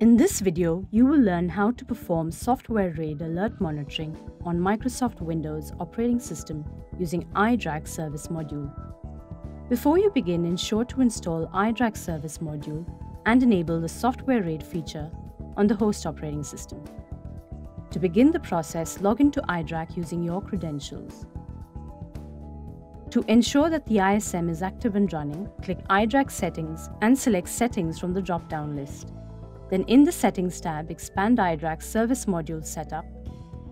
In this video, you will learn how to perform software RAID alert monitoring on Microsoft Windows operating system using iDRAC Service Module. Before you begin, ensure to install iDRAC Service Module and enable the software RAID feature on the host operating system. To begin the process, log into iDRAC using your credentials. To ensure that the ISM is active and running, click iDRAC Settings and select Settings from the drop-down list. Then in the Settings tab, expand iDRAC Service Module Setup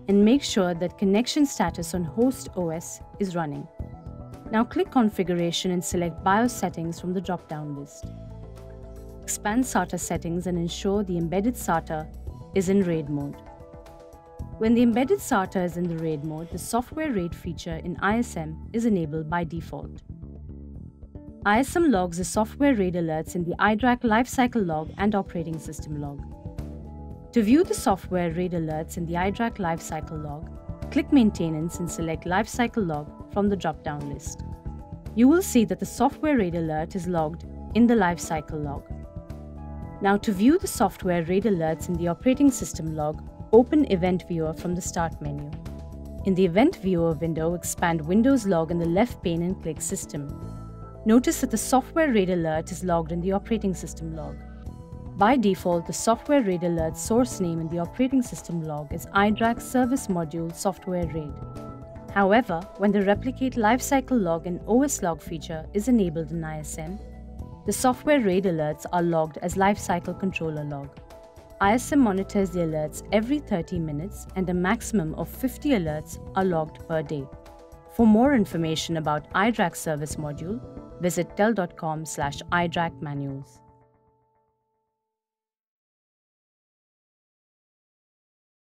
and make sure that connection status on host OS is running. Now click Configuration and select BIOS settings from the drop-down list. Expand SATA settings and ensure the embedded SATA is in RAID mode. When the embedded SATA is in the RAID mode, the software RAID feature in ISM is enabled by default. ISM logs the software RAID alerts in the iDRAC Lifecycle log and operating system log. To view the software RAID alerts in the iDRAC Lifecycle log, click Maintenance and select Lifecycle log from the drop-down list. You will see that the software RAID alert is logged in the Lifecycle log. Now to view the software RAID alerts in the operating system log, open Event Viewer from the Start menu. In the Event Viewer window, expand Windows log in the left pane and click System. Notice that the software RAID alert is logged in the operating system log. By default, the software RAID alert source name in the operating system log is iDRAC Service Module Software RAID. However, when the Replicate Lifecycle log and OS log feature is enabled in ISM, the software RAID alerts are logged as Lifecycle Controller log. ISM monitors the alerts every 30 minutes and a maximum of 50 alerts are logged per day. For more information about iDRAC Service Module, visit dell.com/idracmanuals.